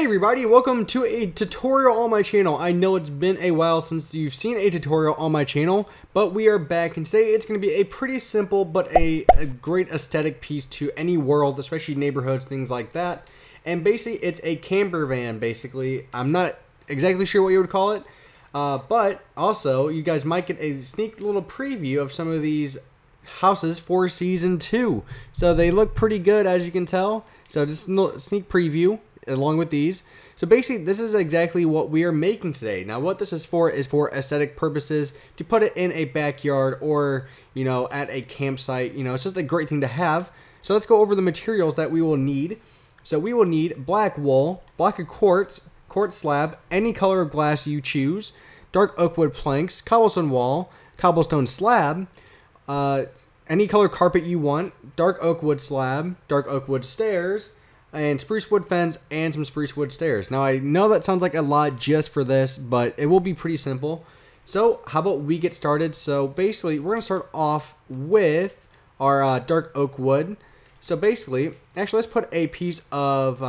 Hey everybody, welcome to a tutorial on my channel. I know it's been a while since you've seen a tutorial on my channel, but we are back, and today it's going to be a pretty simple but a great aesthetic piece to any world, especially neighborhoods, things like that. And basically it's a camper van. Basically I'm not exactly sure what you would call it, but also you guys might get a sneak little preview of some of these houses for season 2. So they look pretty good, as you can tell, so just a sneak preview along with these. So basically this is exactly what we are making today. Now what this is for aesthetic purposes, to put it in a backyard or, you know, at a campsite. You know, it's just a great thing to have. So let's go over the materials that we will need. So we will need black wool, block of quartz, quartz slab, any color of glass you choose, dark oak wood planks, cobblestone wall, cobblestone slab, any color carpet you want, dark oak wood slab, dark oak wood stairs, and spruce wood fence, and some spruce wood stairs. Now I know that sounds like a lot just for this, but it will be pretty simple. So how about we get started? So basically we're gonna start off with our dark oak wood. So basically, actually let's put a piece of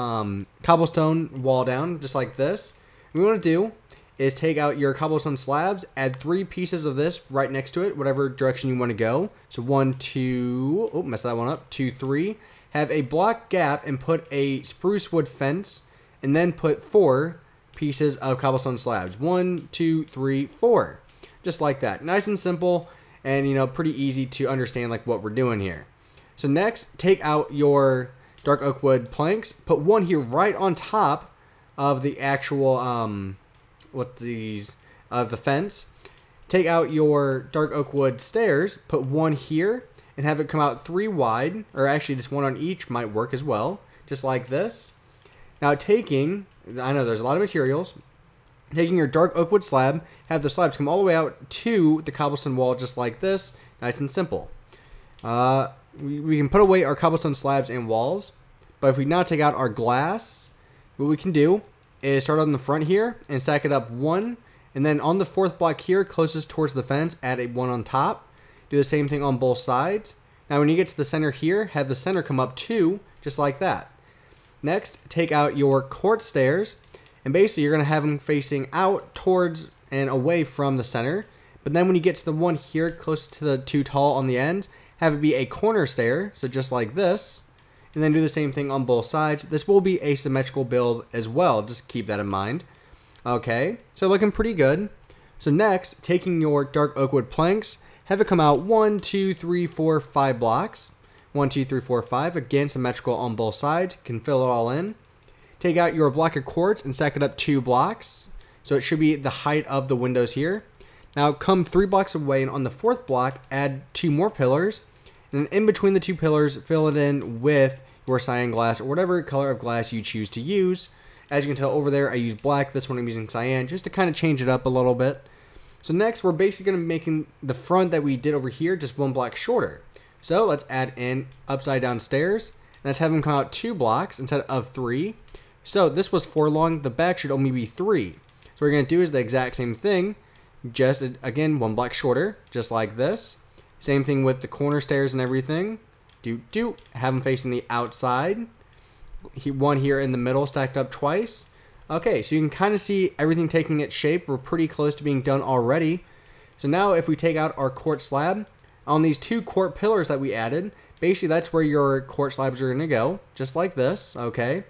cobblestone wall down, just like this. What we wanna do is take out your cobblestone slabs, add 3 pieces of this right next to it, whatever direction you wanna go. So 1, 2, oh, messed that one up, 2, 3. Have a block gap and put a spruce wood fence, and then put 4 pieces of cobblestone slabs. 1, 2, 3, 4. Just like that. Nice and simple, and, you know, pretty easy to understand like what we're doing here. So next, take out your dark oak wood planks, put 1 here right on top of the actual the fence. Take out your dark oak wood stairs, put 1 here, and have it come out 3 wide, or actually just 1 on each might work as well, just like this. Now taking, I know there's a lot of materials, taking your dark oak wood slab, have the slabs come all the way out to the cobblestone wall, just like this. Nice and simple. We can put away our cobblestone slabs and walls, but if we now take out our glass, what we can do is start on the front here and stack it up 1, and then on the 4th block here, closest towards the fence, add a 1 on top. Do the same thing on both sides. Now when you get to the center here, have the center come up 2, just like that. Next, take out your quartz stairs, and basically you're gonna have them facing out towards and away from the center. But then when you get to the 1 here, close to the 2 tall on the end, have it be a corner stair, so just like this. And then do the same thing on both sides. This will be a symmetrical build as well, just keep that in mind. Okay, so looking pretty good. So next, taking your dark oak wood planks, have it come out 1, 2, 3, 4, 5 blocks. 1, 2, 3, 4, 5. Again, symmetrical on both sides. Can fill it all in. Take out your block of quartz and stack it up 2 blocks. So it should be the height of the windows here. Now come 3 blocks away, and on the 4th block, add 2 more pillars. And then in between the 2 pillars, fill it in with your cyan glass or whatever color of glass you choose to use. As you can tell over there, I use black. This one I'm using cyan, just to kind of change it up a little bit. So next, we're basically going to be making the front that we did over here just 1 block shorter. So let's add in upside down stairs. And let's have them come out 2 blocks instead of 3. So this was 4 long. The back should only be 3. So what we're going to do is the exact same thing. Just, again, 1 block shorter, just like this. Same thing with the corner stairs and everything. Have them facing the outside. 1 here in the middle, stacked up twice. Okay, so you can kind of see everything taking its shape. We're pretty close to being done already. So now if we take out our quartz slab, on these 2 quartz pillars that we added, basically that's where your quartz slabs are going to go, just like this, okay?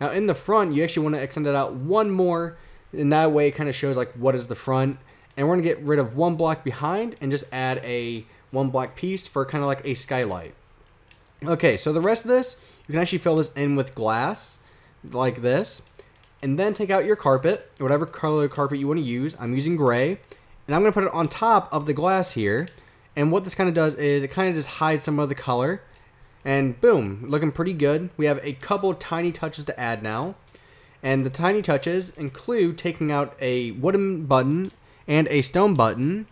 Now in the front, you actually want to extend it out 1 more, and that way it kind of shows like what is the front. And we're going to get rid of 1 block behind and just add a 1 block piece for kind of like a skylight. Okay, so the rest of this, you can actually fill this in with glass, like this. And then take out your carpet, whatever color carpet you want to use. I'm using gray, and I'm going to put it on top of the glass here. And what this kind of does is it kind of just hides some of the color, and boom, looking pretty good. We have a couple tiny touches to add now, and the tiny touches include taking out a wooden button and a stone button,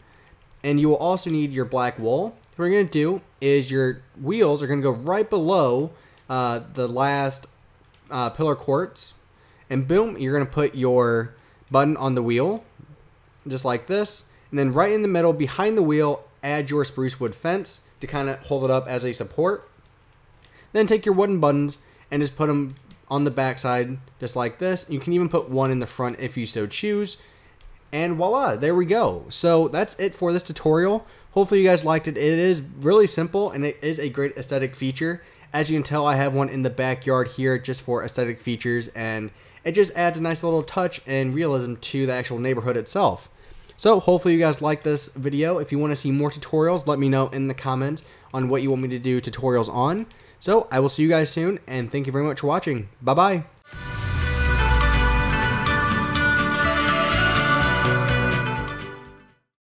and you will also need your black wool. What we're going to do is your wheels are going to go right below the last pillar quartz. And boom, you're going to put your button on the wheel, just like this. And then right in the middle, behind the wheel, add your spruce wood fence to kind of hold it up as a support. Then take your wooden buttons and just put them on the backside just like this. You can even put one in the front if you so choose. And voila, there we go. So that's it for this tutorial. Hopefully you guys liked it. It is really simple and it is a great aesthetic feature. As you can tell, I have one in the backyard here just for aesthetic features, and it just adds a nice little touch and realism to the actual neighborhood itself. So hopefully you guys like this video. If you want to see more tutorials, let me know in the comments on what you want me to do tutorials on. So I will see you guys soon, and thank you very much for watching. Bye-bye.